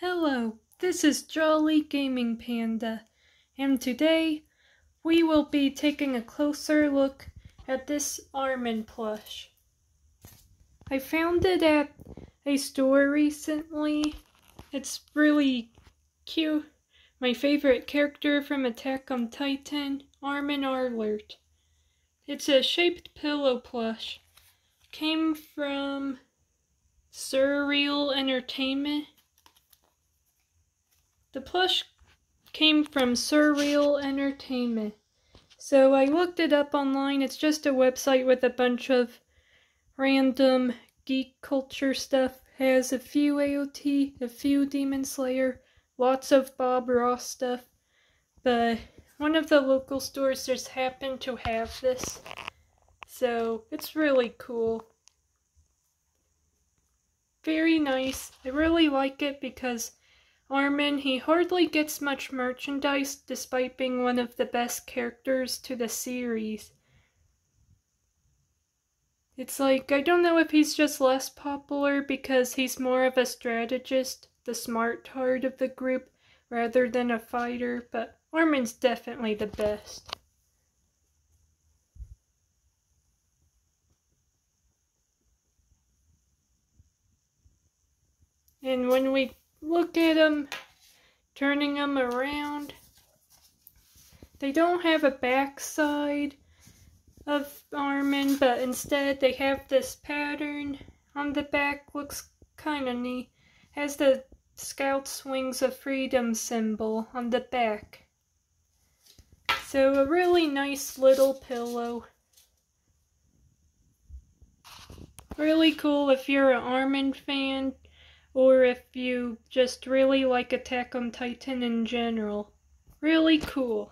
Hello, this is Jolly Gaming Panda, and today we will be taking a closer look at this Armin plush. I found it at a store recently. It's really cute. My favorite character from Attack on Titan, Armin Arlert. It's a shaped pillow plush. Came from Surreal Entertainment. The plush came from Surreal Entertainment, so I looked it up online. It's just a website with a bunch of random geek culture stuff. Has a few AOT, a few Demon Slayer, lots of Bob Ross stuff, but one of the local stores just happened to have this, so it's really cool. Very nice. I really like it because Armin, he hardly gets much merchandise despite being one of the best characters to the series. It's like, I don't know if he's just less popular because he's more of a strategist, the smart heart of the group, rather than a fighter, but Armin's definitely the best. And when we look at them, turning them around, they don't have a backside of Armin, but instead they have this pattern on the back. Looks kind of neat. Has the Scout Swings of Freedom symbol on the back. So a really nice little pillow. Really cool if you're an Armin fan, or if you just really like Attack on Titan in general. Really cool.